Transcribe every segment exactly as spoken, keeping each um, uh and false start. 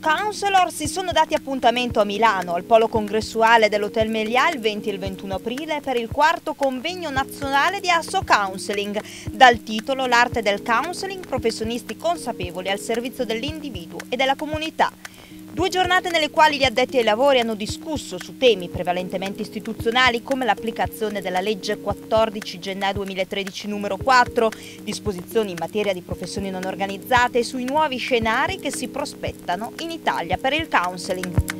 AssoCounselor si sono dati appuntamento a Milano, al polo congressuale dell'Hotel Melià, il venti e il ventuno aprile, per il quarto convegno nazionale di AssoCounseling, dal titolo L'arte del counseling, professionisti consapevoli al servizio dell'individuo e della comunità. Due giornate nelle quali gli addetti ai lavori hanno discusso su temi prevalentemente istituzionali come l'applicazione della legge quattordici gennaio duemilatredici numero quattro, disposizioni in materia di professioni non organizzate e sui nuovi scenari che si prospettano in Italia per il counseling.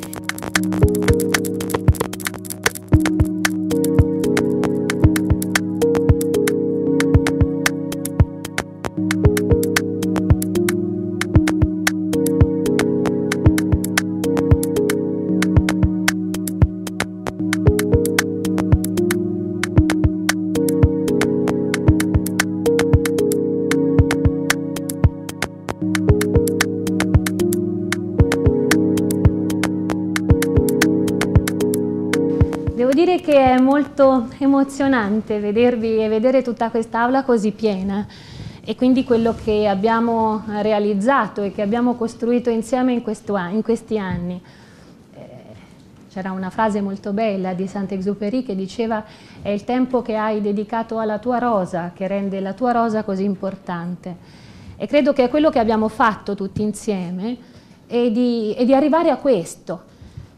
Devo dire che è molto emozionante vedervi e vedere tutta quest'aula così piena, e quindi quello che abbiamo realizzato e che abbiamo costruito insieme in, questo, in questi anni. C'era una frase molto bella di Saint-Exupéry che diceva: è il tempo che hai dedicato alla tua rosa che rende la tua rosa così importante. E credo che è quello che abbiamo fatto tutti insieme e di, e di arrivare a questo.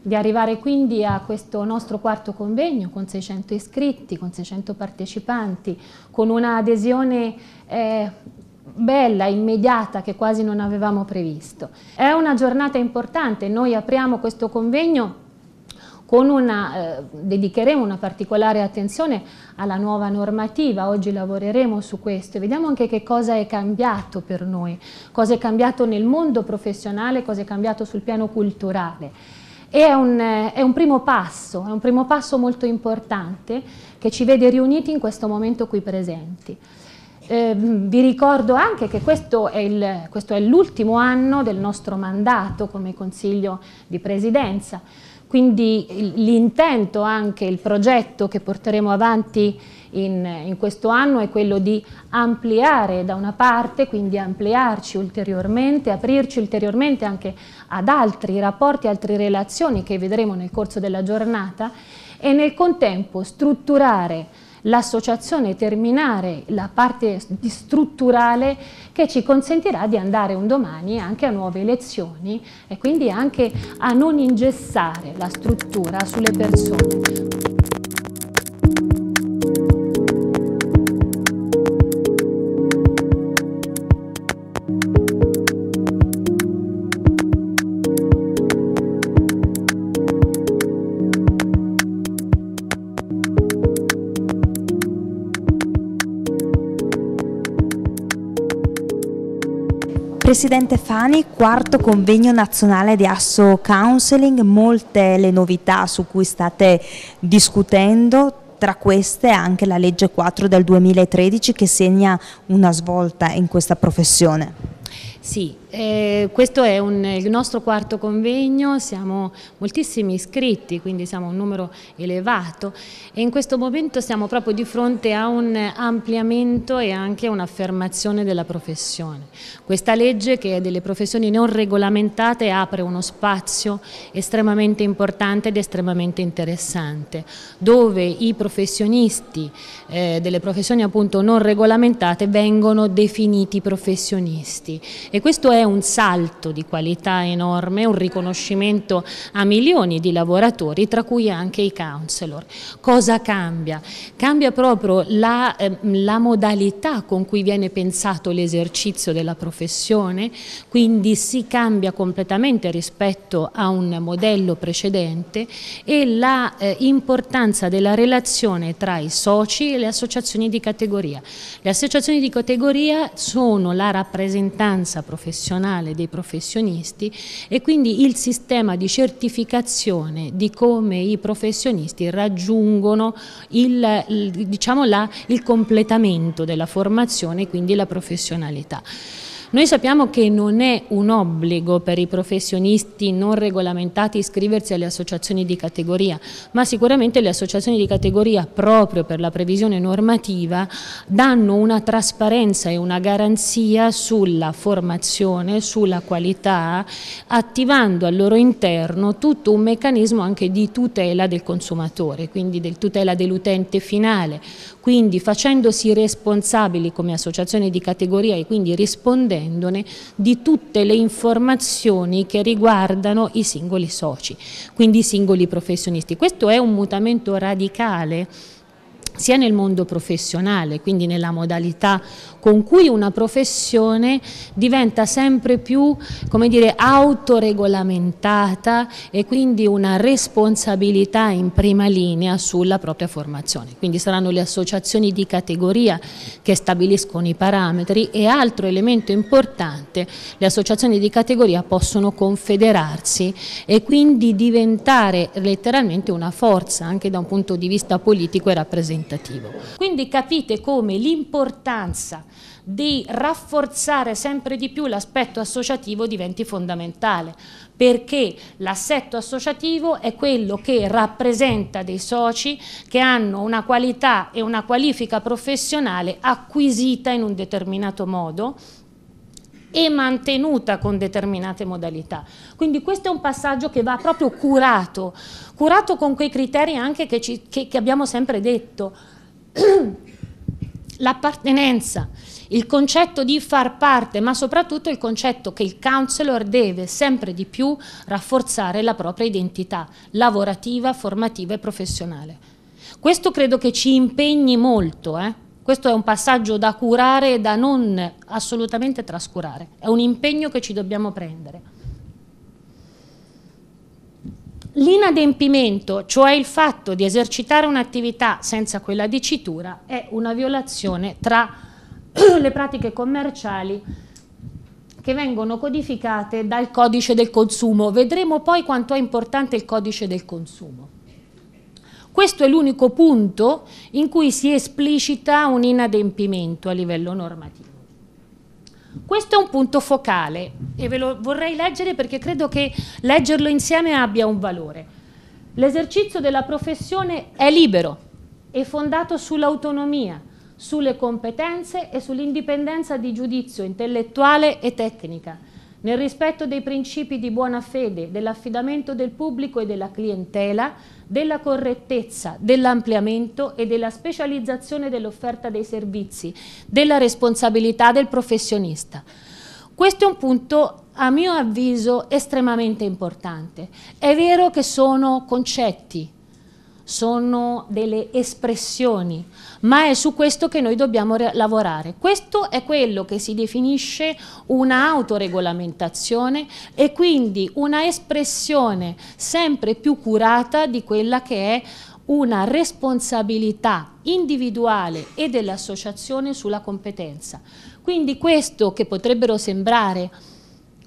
Di arrivare quindi a questo nostro quarto convegno con seicento iscritti, con seicento partecipanti, con un'adesione eh, bella, immediata, che quasi non avevamo previsto. È una giornata importante. Noi apriamo questo convegno con una, eh, dedicheremo una particolare attenzione alla nuova normativa. Oggi lavoreremo su questo e vediamo anche che cosa è cambiato per noi, cosa è cambiato nel mondo professionale, cosa è cambiato sul piano culturale. E è un, è un primo passo, è un primo passo molto importante che ci vede riuniti in questo momento qui presenti. Eh, vi ricordo anche che questo è l'ultimo anno del nostro mandato come Consiglio di Presidenza, quindi l'intento, anche il progetto che porteremo avanti in, in questo anno è quello di ampliare da una parte, quindi ampliarci ulteriormente, aprirci ulteriormente anche ad altri rapporti, altre relazioni che vedremo nel corso della giornata, e nel contempo strutturare l'associazione, terminare la parte strutturale che ci consentirà di andare un domani anche a nuove elezioni e quindi anche a non ingessare la struttura sulle persone. Presidente Fani, quarto convegno nazionale di AssoCounseling, molte le novità su cui state discutendo, tra queste anche la legge quattro del duemilatredici che segna una svolta in questa professione. Sì, eh, questo è un, il nostro quarto convegno, siamo moltissimi iscritti, quindi siamo un numero elevato, e in questo momento siamo proprio di fronte a un ampliamento e anche a un'affermazione della professione. Questa legge, che è delle professioni non regolamentate, apre uno spazio estremamente importante ed estremamente interessante, dove i professionisti eh, delle professioni appunto non regolamentate vengono definiti professionisti. E questo è un salto di qualità enorme, un riconoscimento a milioni di lavoratori, tra cui anche i counselor. Cosa cambia? Cambia proprio la, eh, la modalità con cui viene pensato l'esercizio della professione, quindi si cambia completamente rispetto a un modello precedente, e la eh, importanza della relazione tra i soci e le associazioni di categoria. Le associazioni di categoria sono la rappresentanza professionale dei professionisti, e quindi il sistema di certificazione di come i professionisti raggiungono il, il, diciamo la, il completamento della formazione e quindi la professionalità. Noi sappiamo che non è un obbligo per i professionisti non regolamentati iscriversi alle associazioni di categoria, ma sicuramente le associazioni di categoria, proprio per la previsione normativa, danno una trasparenza e una garanzia sulla formazione, sulla qualità, attivando al loro interno tutto un meccanismo anche di tutela del consumatore, quindi del tutela dell'utente finale, quindi facendosi responsabili come associazione di categoria e quindi rispondendone di tutte le informazioni che riguardano i singoli soci, quindi i singoli professionisti. Questo è un mutamento radicale sia nel mondo professionale, quindi nella modalità con cui una professione diventa sempre più, come dire, autoregolamentata e quindi una responsabilità in prima linea sulla propria formazione. Quindi saranno le associazioni di categoria che stabiliscono i parametri e, altro elemento importante, le associazioni di categoria possono confederarsi e quindi diventare letteralmente una forza anche da un punto di vista politico e rappresentativo. Quindi capite come l'importanza di rafforzare sempre di più l'aspetto associativo diventi fondamentale, perché l'assetto associativo è quello che rappresenta dei soci che hanno una qualità e una qualifica professionale acquisita in un determinato modo e mantenuta con determinate modalità. Quindi questo è un passaggio che va proprio curato, curato con quei criteri anche che, ci, che, che abbiamo sempre detto. L'appartenenza, il concetto di far parte, ma soprattutto il concetto che il counselor deve sempre di più rafforzare la propria identità lavorativa, formativa e professionale. Questo credo che ci impegni molto, eh? Questo è un passaggio da curare e da non assolutamente trascurare, è un impegno che ci dobbiamo prendere. L'inadempimento, cioè il fatto di esercitare un'attività senza quella dicitura, è una violazione tra le pratiche commerciali che vengono codificate dal codice del consumo. Vedremo poi quanto è importante il codice del consumo. Questo è l'unico punto in cui si esplicita un inadempimento a livello normativo. Questo è un punto focale e ve lo vorrei leggere perché credo che leggerlo insieme abbia un valore. L'esercizio della professione è libero e fondato sull'autonomia, sulle competenze e sull'indipendenza di giudizio intellettuale e tecnica, nel rispetto dei principi di buona fede, dell'affidamento del pubblico e della clientela, della correttezza, dell'ampliamento e della specializzazione dell'offerta dei servizi, della responsabilità del professionista. Questo è un punto, a mio avviso, estremamente importante. È vero che sono concetti, sono delle espressioni, ma è su questo che noi dobbiamo lavorare. Questo è quello che si definisce un'autoregolamentazione e quindi una espressione sempre più curata di quella che è una responsabilità individuale e dell'associazione sulla competenza. Quindi questo che potrebbero sembrare,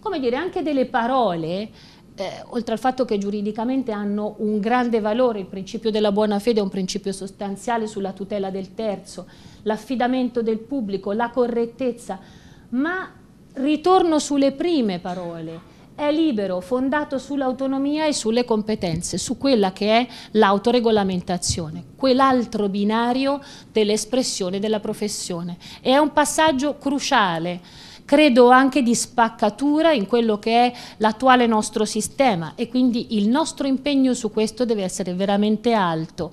come dire, anche delle parole, Eh, oltre al fatto che giuridicamente hanno un grande valore, il principio della buona fede è un principio sostanziale sulla tutela del terzo, l'affidamento del pubblico, la correttezza, ma ritorno sulle prime parole, è libero, fondato sull'autonomia e sulle competenze, su quella che è l'autoregolamentazione, quell'altro binario dell'espressione della professione. E è un passaggio cruciale, credo anche di spaccatura in quello che è l'attuale nostro sistema, e quindi il nostro impegno su questo deve essere veramente alto,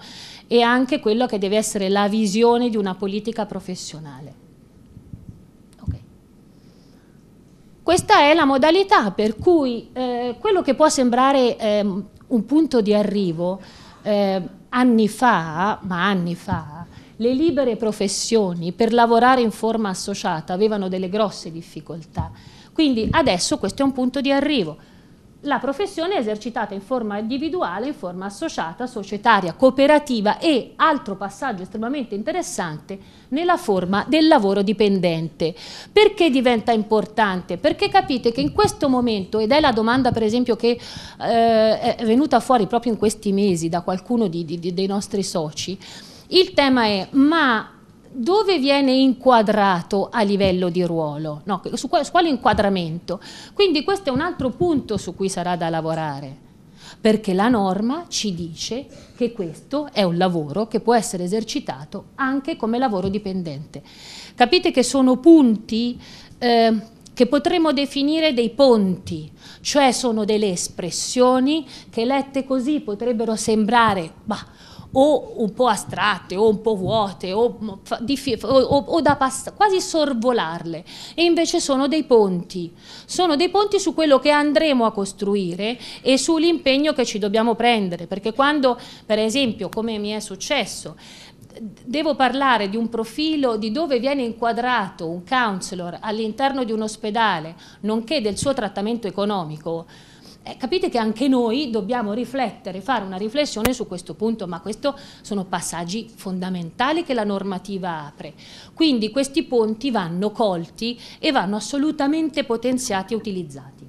e anche quello che deve essere la visione di una politica professionale. Okay. Questa è la modalità per cui eh, quello che può sembrare eh, un punto di arrivo, eh, anni fa, ma anni fa, le libere professioni per lavorare in forma associata avevano delle grosse difficoltà, quindi adesso questo è un punto di arrivo. La professione è esercitata in forma individuale, in forma associata, societaria, cooperativa e, altro passaggio estremamente interessante, nella forma del lavoro dipendente. Perché diventa importante? Perché capite che in questo momento, ed è la domanda per esempio che eh, è venuta fuori proprio in questi mesi da qualcuno di, di, dei nostri soci, il tema è: ma dove viene inquadrato a livello di ruolo, no, su quale inquadramento. Quindi questo è un altro punto su cui sarà da lavorare, perché la norma ci dice che questo è un lavoro che può essere esercitato anche come lavoro dipendente. Capite che sono punti eh, che potremmo definire dei ponti, cioè sono delle espressioni che lette così potrebbero sembrare bah, o un po' astratte o un po' vuote o, o, o da quasi sorvolarle, e invece sono dei ponti, sono dei ponti su quello che andremo a costruire e sull'impegno che ci dobbiamo prendere, perché quando, per esempio, come mi è successo, devo parlare di un profilo di dove viene inquadrato un counselor all'interno di un ospedale, nonché del suo trattamento economico, eh, capite che anche noi dobbiamo riflettere, fare una riflessione su questo punto, ma questi sono passaggi fondamentali che la normativa apre. Quindi questi ponti vanno colti e vanno assolutamente potenziati e utilizzati.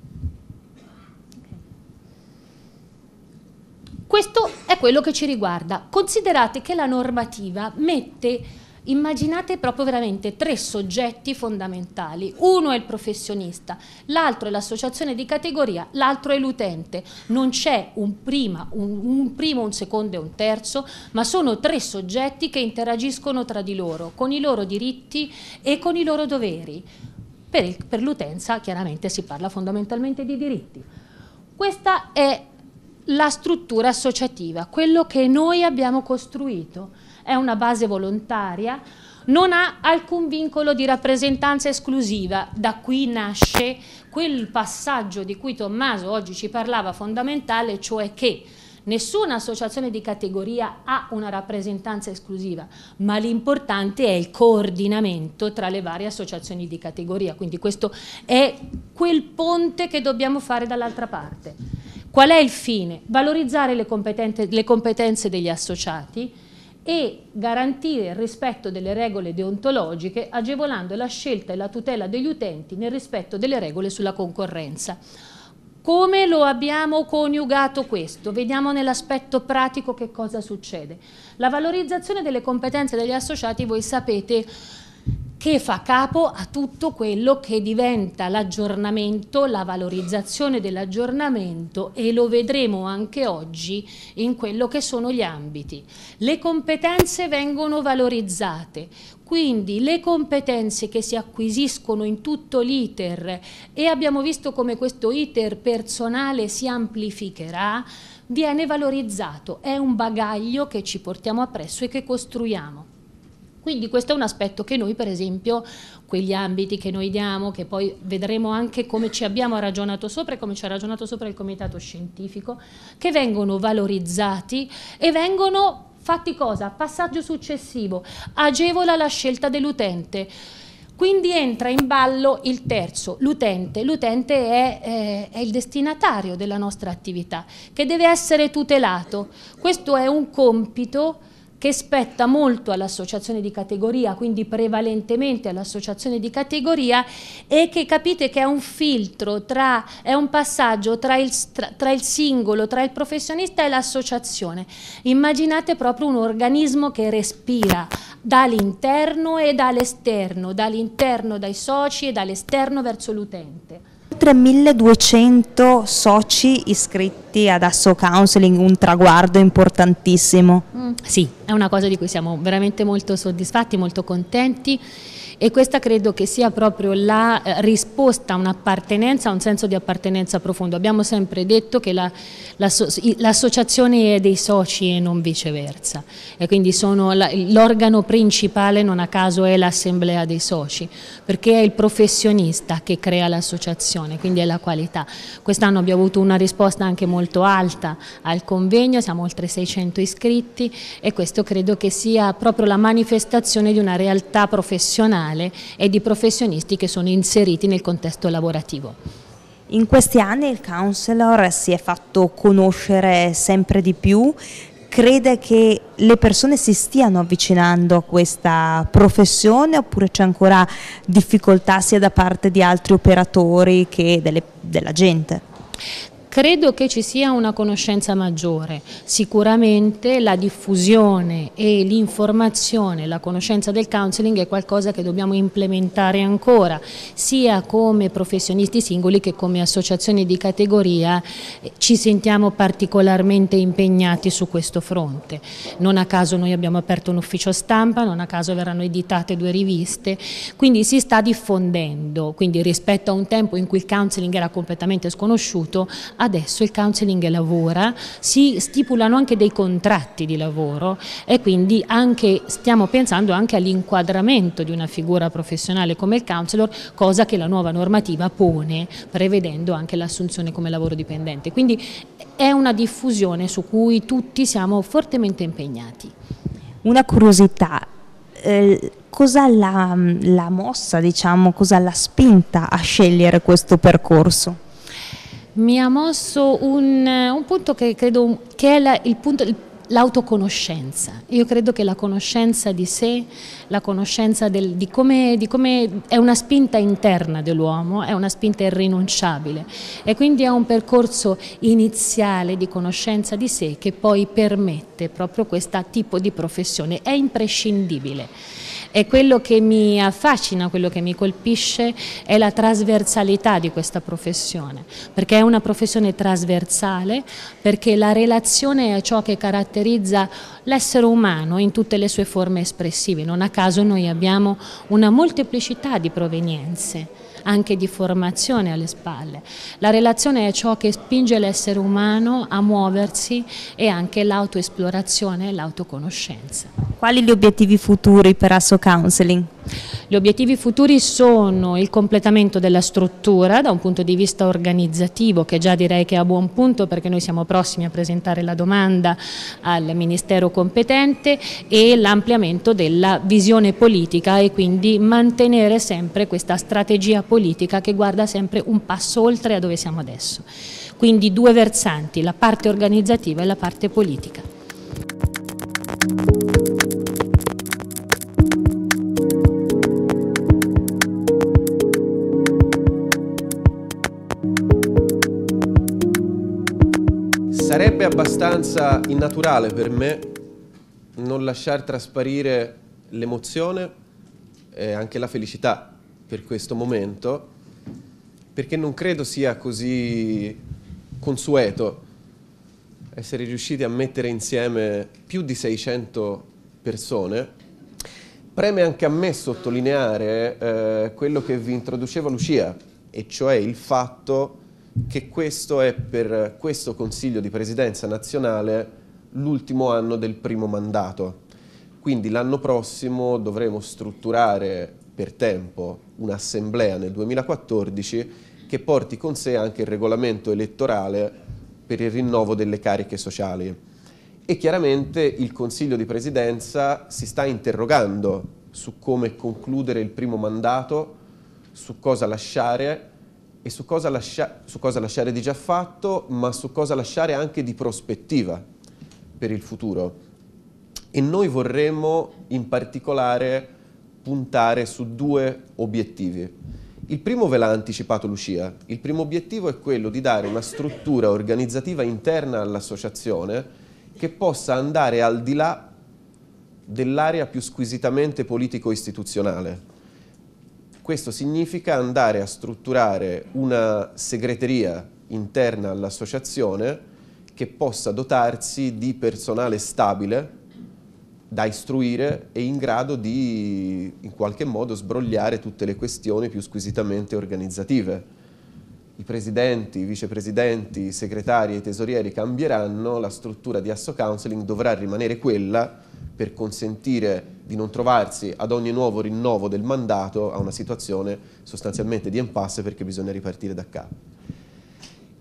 Questo è quello che ci riguarda. Considerate che la normativa mette, immaginate proprio veramente tre soggetti fondamentali. Uno è il professionista, l'altro è l'associazione di categoria, l'altro è l'utente. Non c'è un, prima, un, un primo, un secondo e un terzo, ma sono tre soggetti che interagiscono tra di loro, con i loro diritti e con i loro doveri. Per, per l'utenza chiaramente si parla fondamentalmente di diritti. Questa è la struttura associativa, quello che noi abbiamo costruito, è una base volontaria, non ha alcun vincolo di rappresentanza esclusiva, da qui nasce quel passaggio di cui Tommaso oggi ci parlava fondamentale, cioè che nessuna associazione di categoria ha una rappresentanza esclusiva, ma l'importante è il coordinamento tra le varie associazioni di categoria, quindi questo è quel ponte che dobbiamo fare dall'altra parte. Qual è il fine? Valorizzare le competenze, le competenze degli associati e garantire il rispetto delle regole deontologiche, agevolando la scelta e la tutela degli utenti nel rispetto delle regole sulla concorrenza. Come lo abbiamo coniugato questo? Vediamo nell'aspetto pratico che cosa succede. La valorizzazione delle competenze degli associati, voi sapete, che fa capo a tutto quello che diventa l'aggiornamento, la valorizzazione dell'aggiornamento, e lo vedremo anche oggi in quello che sono gli ambiti. Le competenze vengono valorizzate, quindi le competenze che si acquisiscono in tutto l'iter, e abbiamo visto come questo iter personale si amplificherà, viene valorizzato, è un bagaglio che ci portiamo appresso e che costruiamo. Quindi questo è un aspetto che noi, per esempio, quegli ambiti che noi diamo, che poi vedremo anche come ci abbiamo ragionato sopra e come ci ha ragionato sopra il comitato scientifico, che vengono valorizzati e vengono fatti cosa? Passaggio successivo, agevola la scelta dell'utente. Quindi entra in ballo il terzo, l'utente. L'utente è, eh, è il destinatario della nostra attività, che deve essere tutelato. Questo è un compito che spetta molto all'associazione di categoria, quindi prevalentemente all'associazione di categoria, e che capite che è un filtro, tra, è un passaggio tra il, tra, tra il singolo, tra il professionista e l'associazione. Immaginate proprio un organismo che respira dall'interno e dall'esterno, dall'interno dai soci e dall'esterno verso l'utente. Oltre milleduecento soci iscritti ad AssoCounseling, un traguardo importantissimo. Mm, sì, è una cosa di cui siamo veramente molto soddisfatti, molto contenti, e questa credo che sia proprio la eh, risposta a un'appartenenza, a un senso di appartenenza profondo. Abbiamo sempre detto che la, la, l'associazione è dei soci e non viceversa, e quindi l'organo principale non a caso è l'assemblea dei soci, perché è il professionista che crea l'associazione, quindi è la qualità. Quest'anno abbiamo avuto una risposta anche molto alta al convegno, siamo oltre seicento iscritti, e questo credo che sia proprio la manifestazione di una realtà professionale e di professionisti che sono inseriti nel contesto lavorativo. In questi anni il counselor si è fatto conoscere sempre di più. Crede che le persone si stiano avvicinando a questa professione, oppure c'è ancora difficoltà sia da parte di altri operatori che delle, della gente? Credo che ci sia una conoscenza maggiore, sicuramente la diffusione e l'informazione, la conoscenza del counseling è qualcosa che dobbiamo implementare ancora, sia come professionisti singoli che come associazioni di categoria ci sentiamo particolarmente impegnati su questo fronte. Non a caso noi abbiamo aperto un ufficio stampa, non a caso verranno editate due riviste, quindi si sta diffondendo, quindi rispetto a un tempo in cui il counseling era completamente sconosciuto, adesso il counseling lavora, si stipulano anche dei contratti di lavoro e quindi anche, stiamo pensando anche all'inquadramento di una figura professionale come il counselor, cosa che la nuova normativa pone, prevedendo anche l'assunzione come lavoro dipendente. Quindi è una diffusione su cui tutti siamo fortemente impegnati. Una curiosità, eh, cosa l'ha la mossa, diciamo, cosa l'ha spinta a scegliere questo percorso? Mi ha mosso un, un punto che credo che è la, il punto... Il l'autoconoscenza. Io credo che la conoscenza di sé, la conoscenza del, di come, di come è una spinta interna dell'uomo, è una spinta irrinunciabile e quindi è un percorso iniziale di conoscenza di sé che poi permette proprio questo tipo di professione, è imprescindibile. E quello che mi affascina, quello che mi colpisce è la trasversalità di questa professione, perché è una professione trasversale, perché la relazione è ciò che caratterizza l'essere umano in tutte le sue forme espressive. Non a caso noi abbiamo una molteplicità di provenienze, anche di formazione alle spalle. La relazione è ciò che spinge l'essere umano a muoversi e anche l'autoesplorazione e l'autoconoscenza. Quali gli obiettivi futuri per AssoCounseling? Gli obiettivi futuri sono il completamento della struttura da un punto di vista organizzativo, che già direi che è a buon punto perché noi siamo prossimi a presentare la domanda al Ministero competente, e l'ampliamento della visione politica e quindi mantenere sempre questa strategia politica che guarda sempre un passo oltre a dove siamo adesso. Quindi due versanti, la parte organizzativa e la parte politica. Sarebbe abbastanza innaturale per me non lasciar trasparire l'emozione e anche la felicità per questo momento, perché non credo sia così consueto essere riusciti a mettere insieme più di seicento persone. Preme anche a me sottolineare eh, quello che vi introduceva Lucia, e cioè il fatto che questo è per questo Consiglio di Presidenza nazionale l'ultimo anno del primo mandato. Quindi l'anno prossimo dovremo strutturare per tempo un'assemblea nel duemilaquattordici che porti con sé anche il regolamento elettorale per il rinnovo delle cariche sociali. E chiaramente il Consiglio di Presidenza si sta interrogando su come concludere il primo mandato, su cosa lasciare e su cosa, lascia, su cosa lasciare di già fatto, ma su cosa lasciare anche di prospettiva per il futuro. E noi vorremmo in particolare puntare su due obiettivi. Il primo ve l'ha anticipato Lucia. Il primo obiettivo è quello di dare una struttura organizzativa interna all'associazione che possa andare al di là dell'area più squisitamente politico-istituzionale. Questo significa andare a strutturare una segreteria interna all'associazione che possa dotarsi di personale stabile da istruire e in grado di in qualche modo sbrogliare tutte le questioni più squisitamente organizzative. I presidenti, i vicepresidenti, i segretari e i tesorieri cambieranno, la struttura di AssoCounseling dovrà rimanere quella per consentire di non trovarsi ad ogni nuovo rinnovo del mandato a una situazione sostanzialmente di impasse, perché bisogna ripartire da capo.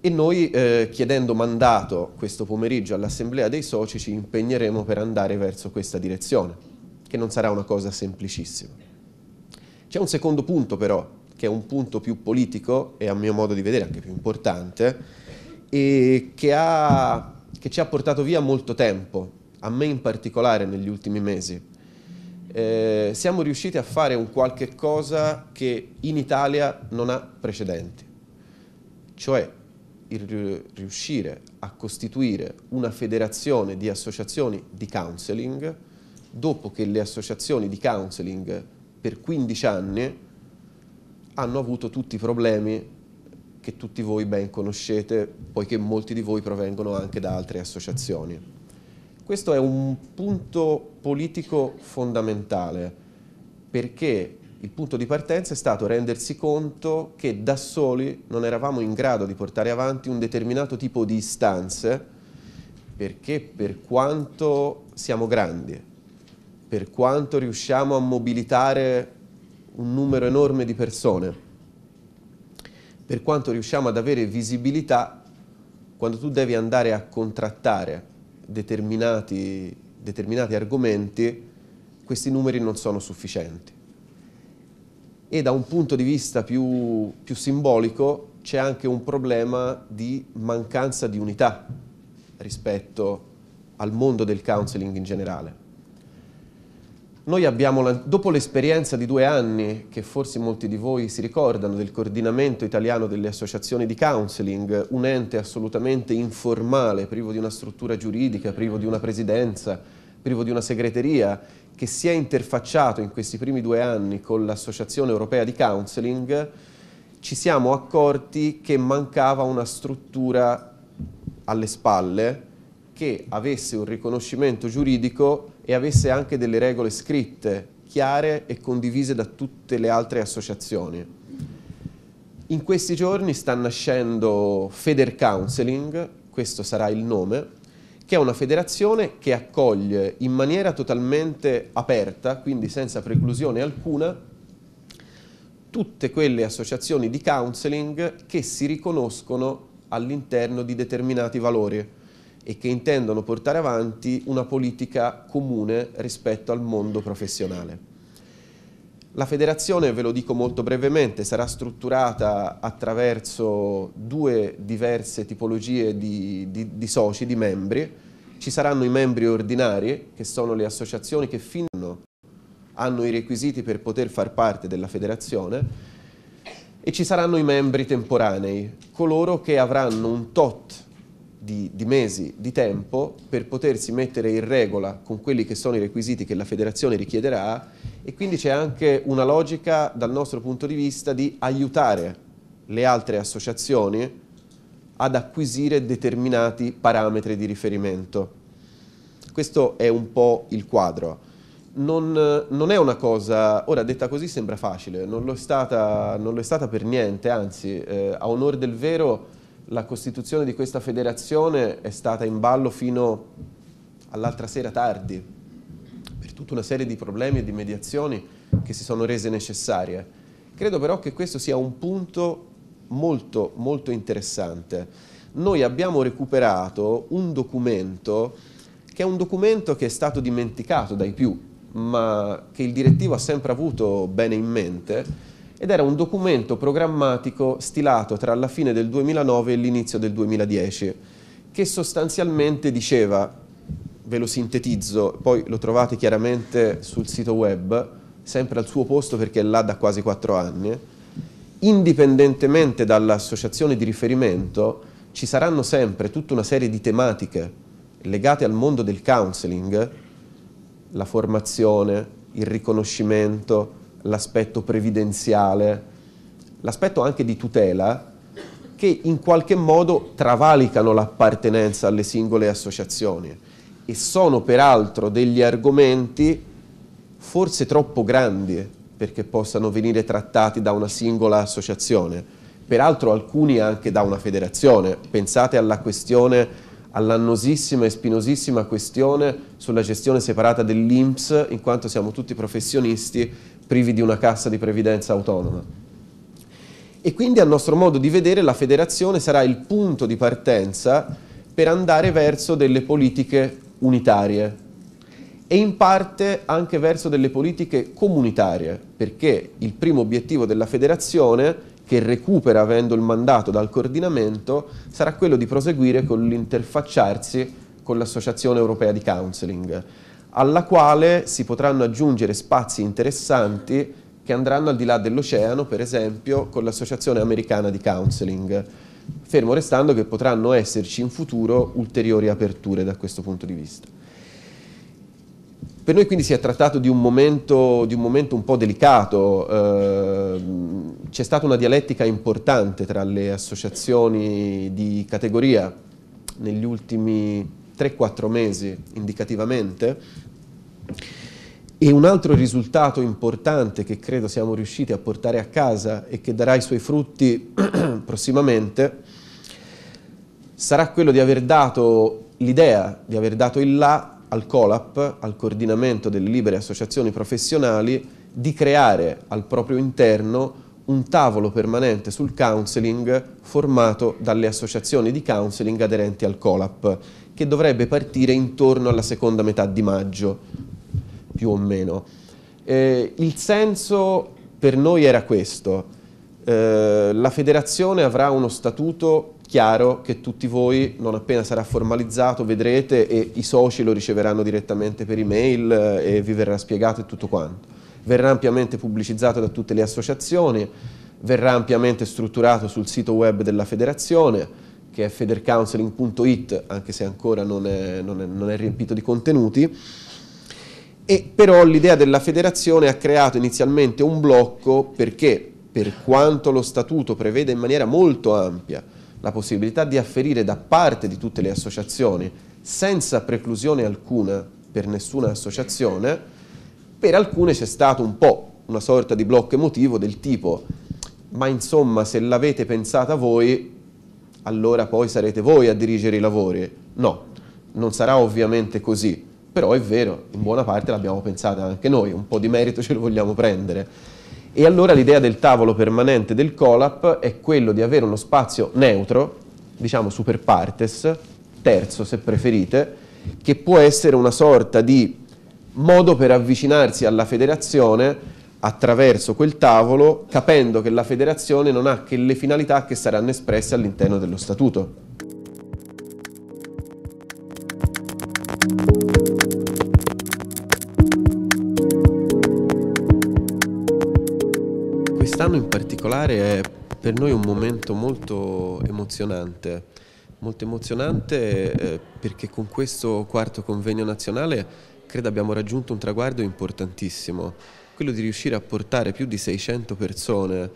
E noi, eh, chiedendo mandato questo pomeriggio all'Assemblea dei Soci, ci impegneremo per andare verso questa direzione, che non sarà una cosa semplicissima. C'è un secondo punto però, che è un punto più politico e a mio modo di vedere anche più importante, e che, ha, che ci ha portato via molto tempo, a me in particolare negli ultimi mesi. Eh, siamo riusciti a fare un qualche cosa che in Italia non ha precedenti, cioè il riuscire a costituire una federazione di associazioni di counseling, dopo che le associazioni di counseling per quindici anni hanno avuto tutti i problemi che tutti voi ben conoscete, poiché molti di voi provengono anche da altre associazioni. Questo è un punto politico fondamentale, perché il punto di partenza è stato rendersi conto che da soli non eravamo in grado di portare avanti un determinato tipo di istanze, perché per quanto siamo grandi, per quanto riusciamo a mobilitare un numero enorme di persone, per quanto riusciamo ad avere visibilità, quando tu devi andare a contrattare Determinati, determinati argomenti, questi numeri non sono sufficienti. E da un punto di vista più, più simbolico c'è anche un problema di mancanza di unità rispetto al mondo del counseling in generale. Noi abbiamo, dopo l'esperienza di due anni, che forse molti di voi si ricordano, del coordinamento italiano delle associazioni di counseling, un ente assolutamente informale, privo di una struttura giuridica, privo di una presidenza, privo di una segreteria, che si è interfacciato in questi primi due anni con l'Associazione Europea di Counseling, ci siamo accorti che mancava una struttura alle spalle che avesse un riconoscimento giuridico e avesse anche delle regole scritte, chiare e condivise da tutte le altre associazioni. In questi giorni sta nascendo FederCounseling, questo sarà il nome, che è una federazione che accoglie in maniera totalmente aperta, quindi senza preclusione alcuna, tutte quelle associazioni di counseling che si riconoscono all'interno di determinati valori e che intendono portare avanti una politica comune rispetto al mondo professionale. La federazione, ve lo dico molto brevemente, sarà strutturata attraverso due diverse tipologie di, di, di soci, di membri. Ci saranno i membri ordinari, che sono le associazioni che fin hanno, hanno i requisiti per poter far parte della federazione, e ci saranno i membri temporanei, coloro che avranno un tot Di, di mesi di tempo per potersi mettere in regola con quelli che sono i requisiti che la federazione richiederà, e quindi c'è anche una logica dal nostro punto di vista di aiutare le altre associazioni ad acquisire determinati parametri di riferimento. Questo è un po' il quadro. Non, non è una cosa, ora detta così sembra facile, non lo è stata, non lo è stata per niente, anzi eh, a onor del vero la costituzione di questa federazione è stata in ballo fino all'altra sera tardi, per tutta una serie di problemi e di mediazioni che si sono rese necessarie. Credo però che questo sia un punto molto, molto interessante. Noi abbiamo recuperato un documento che è un documento che è stato dimenticato dai più, ma che il direttivo ha sempre avuto bene in mente, ed era un documento programmatico stilato tra la fine del duemilanove e l'inizio del duemiladieci, che sostanzialmente diceva, ve lo sintetizzo, poi lo trovate chiaramente sul sito web, sempre al suo posto perché è là da quasi quattro anni, indipendentemente dall'associazione di riferimento ci saranno sempre tutta una serie di tematiche legate al mondo del counseling, la formazione, il riconoscimento, l'aspetto previdenziale, l'aspetto anche di tutela, che in qualche modo travalicano l'appartenenza alle singole associazioni, e sono peraltro degli argomenti forse troppo grandi perché possano venire trattati da una singola associazione, peraltro alcuni anche da una federazione. Pensate alla questione, all'annosissima e spinosissima questione sulla gestione separata dell'I N P S, in quanto siamo tutti professionisti privi di una cassa di previdenza autonoma. E quindi, a nostro modo di vedere, la federazione sarà il punto di partenza per andare verso delle politiche unitarie e in parte anche verso delle politiche comunitarie, perché il primo obiettivo della federazione, che recupera avendo il mandato dal coordinamento, sarà quello di proseguire con l'interfacciarsi con l'Associazione Europea di Counseling, alla quale si potranno aggiungere spazi interessanti che andranno al di là dell'oceano, per esempio con l'Associazione Americana di Counseling. fermo restando che potranno esserci in futuro ulteriori aperture da questo punto di vista. Per noi quindi si è trattato di un momento, di un, momento un po' delicato, eh, c'è stata una dialettica importante tra le associazioni di categoria negli ultimi tre quattro mesi indicativamente, e un altro risultato importante che credo siamo riusciti a portare a casa e che darà i suoi frutti prossimamente sarà quello di aver dato l'idea, di aver dato il là al COLAP, al coordinamento delle libere associazioni professionali, di creare al proprio interno un tavolo permanente sul counseling formato dalle associazioni di counseling aderenti al COLAP, che dovrebbe partire intorno alla seconda metà di maggio, più o meno. Eh, il senso per noi era questo. Eh, la federazione avrà uno statuto chiaro che tutti voi, non appena sarà formalizzato, vedrete, e i soci lo riceveranno direttamente per email e vi verrà spiegato e tutto quanto. Verrà ampiamente pubblicizzato da tutte le associazioni, verrà ampiamente strutturato sul sito web della federazione, che è federcounseling punto it, anche se ancora non è, non è, non è riempito di contenuti. E però l'idea della federazione ha creato inizialmente un blocco, perché per quanto lo statuto prevede in maniera molto ampia la possibilità di afferire da parte di tutte le associazioni, senza preclusione alcuna per nessuna associazione, per alcune c'è stato un po' una sorta di blocco emotivo del tipo: ma insomma, se l'avete pensata voi, allora poi sarete voi a dirigere i lavori. No, non sarà ovviamente così, però è vero, in buona parte l'abbiamo pensata anche noi, un po' di merito ce lo vogliamo prendere. E allora l'idea del tavolo permanente del COLAP è quello di avere uno spazio neutro, diciamo super partes, terzo se preferite, che può essere una sorta di modo per avvicinarsi alla federazione attraverso quel tavolo, capendo che la federazione non ha che le finalità che saranno espresse all'interno dello statuto. Quest'anno in particolare è per noi un momento molto emozionante, molto emozionante perché con questo quarto convegno nazionale credo abbiamo raggiunto un traguardo importantissimo, quello di riuscire a portare più di seicento persone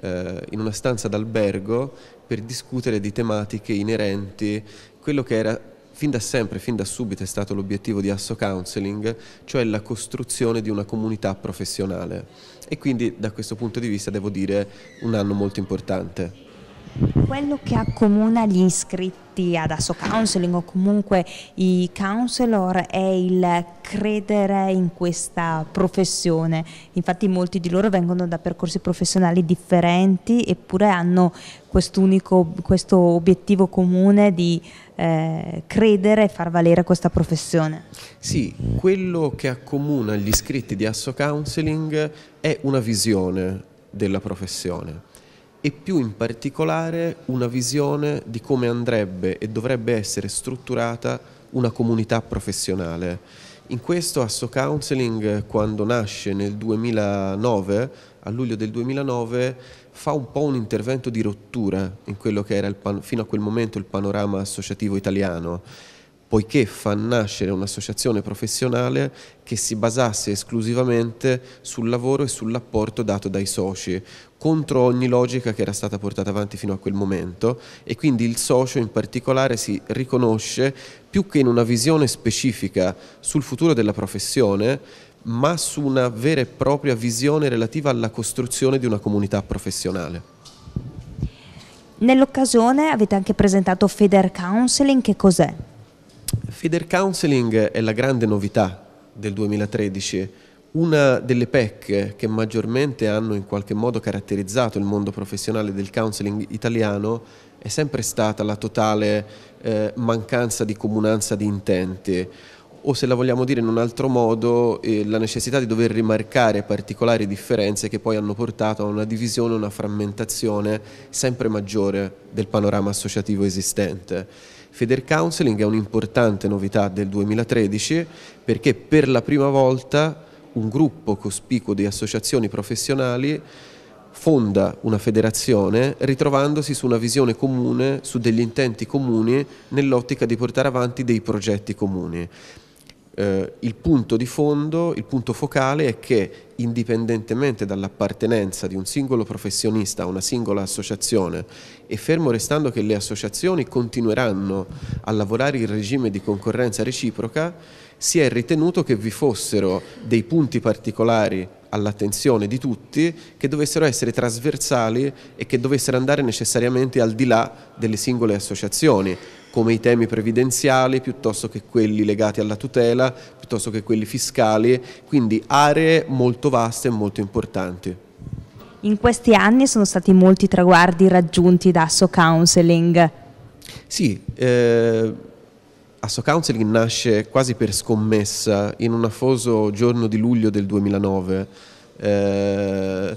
eh, in una stanza d'albergo per discutere di tematiche inerenti quello che era fin da sempre, fin da subito è stato l'obiettivo di AssoCounseling, cioè la costruzione di una comunità professionale. E quindi da questo punto di vista devo dire un anno molto importante. Quello che accomuna gli iscritti ad AssoCounseling o comunque i counselor è il credere in questa professione. Infatti molti di loro vengono da percorsi professionali differenti, eppure hanno quest'unico, questo obiettivo comune di eh, credere e far valere questa professione. Sì, quello che accomuna gli iscritti di AssoCounseling è una visione della professione, e più in particolare una visione di come andrebbe e dovrebbe essere strutturata una comunità professionale. In questo AssoCounseling, quando nasce nel duemilanove, a luglio del duemilanove, fa un po' un intervento di rottura in quello che era il fino a quel momento il panorama associativo italiano, poiché fa nascere un'associazione professionale che si basasse esclusivamente sul lavoro e sull'apporto dato dai soci, contro ogni logica che era stata portata avanti fino a quel momento, e quindi il socio in particolare si riconosce più che in una visione specifica sul futuro della professione, ma su una vera e propria visione relativa alla costruzione di una comunità professionale. Nell'occasione avete anche presentato FederCounseling, che cos'è? FederCounseling è la grande novità del duemilatredici, una delle pecche che maggiormente hanno in qualche modo caratterizzato il mondo professionale del counseling italiano è sempre stata la totale eh, mancanza di comunanza di intenti, o se la vogliamo dire in un altro modo eh, la necessità di dover rimarcare particolari differenze che poi hanno portato a una divisione, una frammentazione sempre maggiore del panorama associativo esistente. FederCounseling è un'importante novità del duemilatredici perché per la prima volta un gruppo cospicuo di associazioni professionali fonda una federazione ritrovandosi su una visione comune, su degli intenti comuni, nell'ottica di portare avanti dei progetti comuni. Eh, il punto di fondo, il punto focale è che, indipendentemente dall'appartenenza di un singolo professionista a una singola associazione, e fermo restando che le associazioni continueranno a lavorare in regime di concorrenza reciproca, si è ritenuto che vi fossero dei punti particolari all'attenzione di tutti che dovessero essere trasversali e che dovessero andare necessariamente al di là delle singole associazioni, come i temi previdenziali piuttosto che quelli legati alla tutela, piuttosto che quelli fiscali, quindi aree molto vaste e molto importanti. In questi anni sono stati molti traguardi raggiunti da AssoCounseling. Sì, eh, AssoCounseling nasce quasi per scommessa in un afoso giorno di luglio del duemilanove. Eh,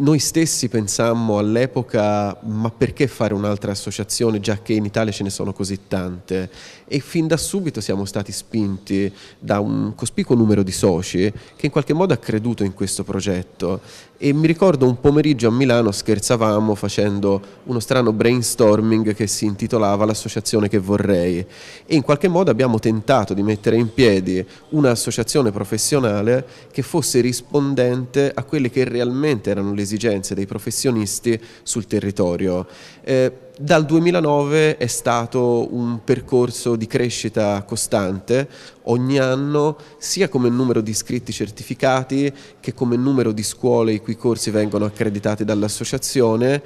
Noi stessi pensammo all'epoca, ma perché fare un'altra associazione già che in Italia ce ne sono così tante? E fin da subito siamo stati spinti da un cospicuo numero di soci che in qualche modo ha creduto in questo progetto. E mi ricordo un pomeriggio a Milano scherzavamo facendo uno strano brainstorming che si intitolava L'associazione che vorrei, e in qualche modo abbiamo tentato di mettere in piedi un'associazione professionale che fosse rispondente a quelle che realmente erano le esigenze dei professionisti sul territorio. Eh, dal duemilanove è stato un percorso di crescita costante, ogni anno, sia come numero di iscritti certificati che come numero di scuole i cui corsi vengono accreditati dall'associazione,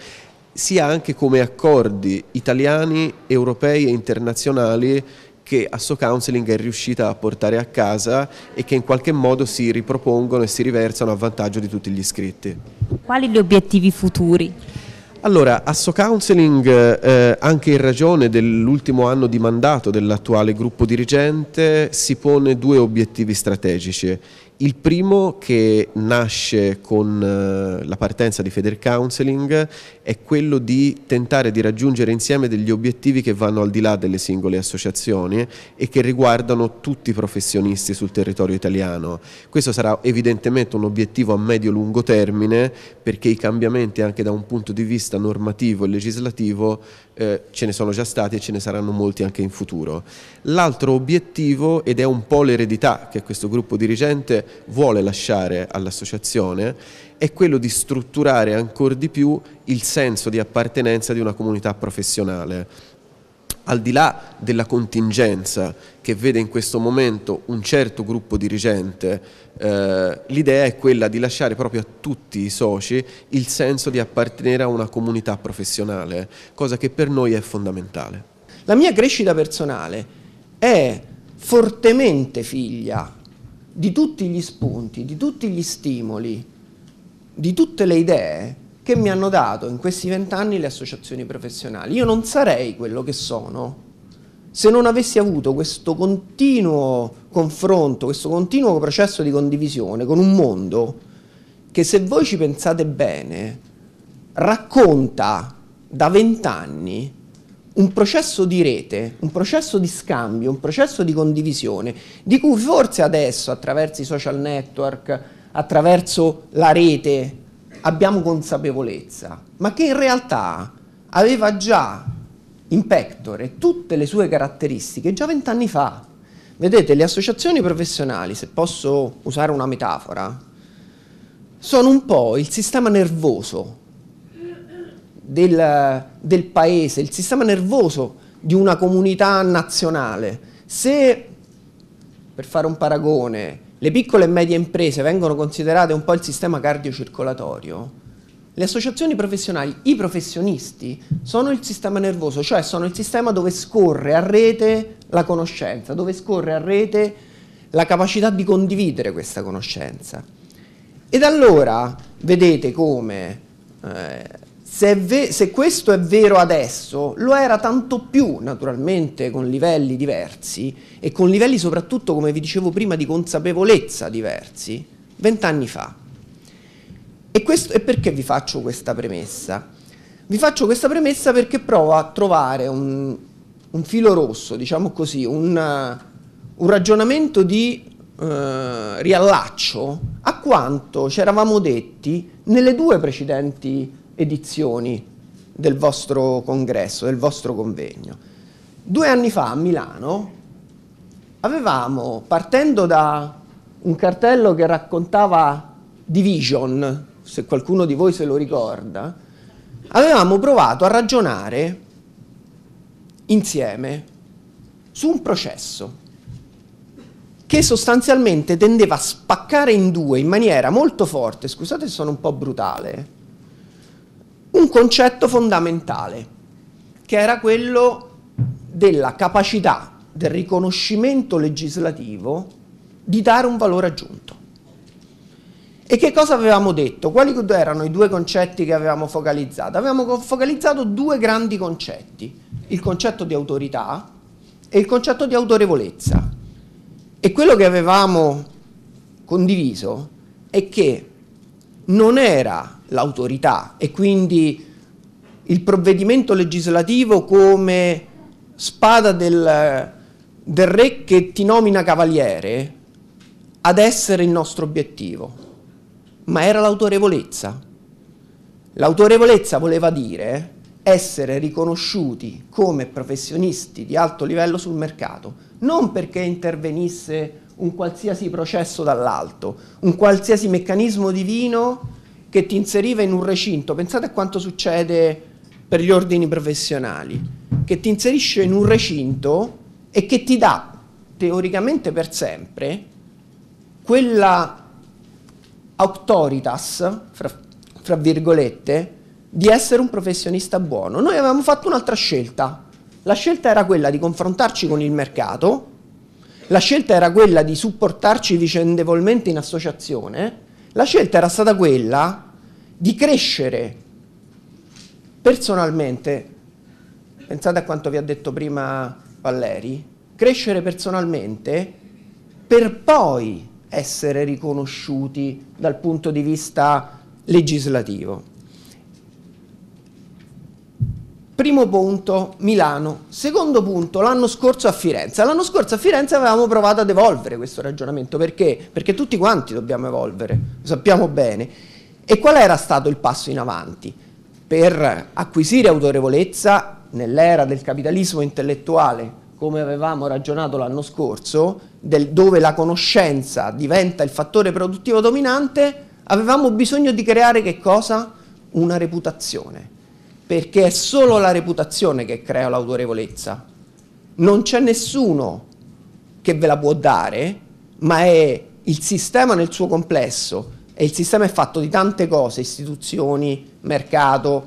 sia anche come accordi italiani, europei e internazionali che AssoCounseling è riuscita a portare a casa e che in qualche modo si ripropongono e si riversano a vantaggio di tutti gli iscritti. Quali gli obiettivi futuri? Allora, AssoCounseling, eh, anche in ragione dell'ultimo anno di mandato dell'attuale gruppo dirigente, si pone due obiettivi strategici. Il primo, che nasce con eh, la partenza di FederCounseling, è quello di tentare di raggiungere insieme degli obiettivi che vanno al di là delle singole associazioni e che riguardano tutti i professionisti sul territorio italiano. Questo sarà evidentemente un obiettivo a medio-lungo termine, perché i cambiamenti anche da un punto di vista normativo e legislativo eh, ce ne sono già stati e ce ne saranno molti anche in futuro. L'altro obiettivo, ed è un po' l'eredità che questo gruppo dirigente vuole lasciare all'associazione, è quello di strutturare ancora di più il senso di appartenenza di una comunità professionale. Al di là della contingenza che vede in questo momento un certo gruppo dirigente, eh, l'idea è quella di lasciare proprio a tutti i soci il senso di appartenere a una comunità professionale, cosa che per noi è fondamentale. La mia crescita personale è fortemente figlia di tutti gli spunti, di tutti gli stimoli, di tutte le idee che mi hanno dato in questi vent'anni le associazioni professionali. Io non sarei quello che sono se non avessi avuto questo continuo confronto, questo continuo processo di condivisione con un mondo che, se voi ci pensate bene, racconta da vent'anni un processo di rete, un processo di scambio, un processo di condivisione, di cui forse adesso, attraverso i social network, attraverso la rete, abbiamo consapevolezza, ma che in realtà aveva già in pectore tutte le sue caratteristiche già vent'anni fa. Vedete, le associazioni professionali, se posso usare una metafora, sono un po' il sistema nervoso del, del paese, il sistema nervoso di una comunità nazionale. Se, per fare un paragone, le piccole e medie imprese vengono considerate un po' il sistema cardiocircolatorio, le associazioni professionali, i professionisti, sono il sistema nervoso, cioè sono il sistema dove scorre a rete la conoscenza, dove scorre a rete la capacità di condividere questa conoscenza. Ed allora vedete come eh, se, se questo è vero adesso, lo era tanto più naturalmente con livelli diversi e con livelli soprattutto, come vi dicevo prima, di consapevolezza diversi vent'anni fa. E, questo, e perché vi faccio questa premessa? Vi faccio questa premessa perché provo a trovare un, un filo rosso, diciamo così, un, un ragionamento di eh, riallaccio a quanto ci eravamo detti nelle due precedenti edizioni del vostro congresso, del vostro convegno. Due anni fa a Milano avevamo, partendo da un cartello che raccontava Division, se qualcuno di voi se lo ricorda, avevamo provato a ragionare insieme su un processo che sostanzialmente tendeva a spaccare in due in maniera molto forte, scusate se sono un po' brutale, un concetto fondamentale, che era quello della capacità del riconoscimento legislativo di dare un valore aggiunto. E che cosa avevamo detto? Quali erano i due concetti che avevamo focalizzato? Avevamo focalizzato due grandi concetti, il concetto di autorità e il concetto di autorevolezza. E quello che avevamo condiviso è che non era l'autorità e quindi il provvedimento legislativo come spada del, del re che ti nomina cavaliere ad essere il nostro obiettivo, ma era l'autorevolezza. L'autorevolezza voleva dire essere riconosciuti come professionisti di alto livello sul mercato, non perché intervenisse un qualsiasi processo dall'alto, un qualsiasi meccanismo divino che ti inseriva in un recinto. Pensate a quanto succede per gli ordini professionali, che ti inserisce in un recinto e che ti dà teoricamente per sempre quella auctoritas, fra, fra virgolette, di essere un professionista buono. Noi avevamo fatto un'altra scelta, la scelta era quella di confrontarci con il mercato, la scelta era quella di supportarci vicendevolmente in associazione, la scelta era stata quella di crescere personalmente, pensate a quanto vi ha detto prima Valleri, crescere personalmente per poi essere riconosciuti dal punto di vista legislativo. Primo punto, Milano. Secondo punto, l'anno scorso a Firenze. L'anno scorso a Firenze avevamo provato ad evolvere questo ragionamento. Perché? Perché tutti quanti dobbiamo evolvere, lo sappiamo bene. E qual era stato il passo in avanti? Per acquisire autorevolezza nell'era del capitalismo intellettuale, come avevamo ragionato l'anno scorso, del, dove la conoscenza diventa il fattore produttivo dominante, avevamo bisogno di creare che cosa? Una reputazione. Perché è solo la reputazione che crea l'autorevolezza. Non c'è nessuno che ve la può dare, ma è il sistema nel suo complesso, e il sistema è fatto di tante cose, istituzioni, mercato,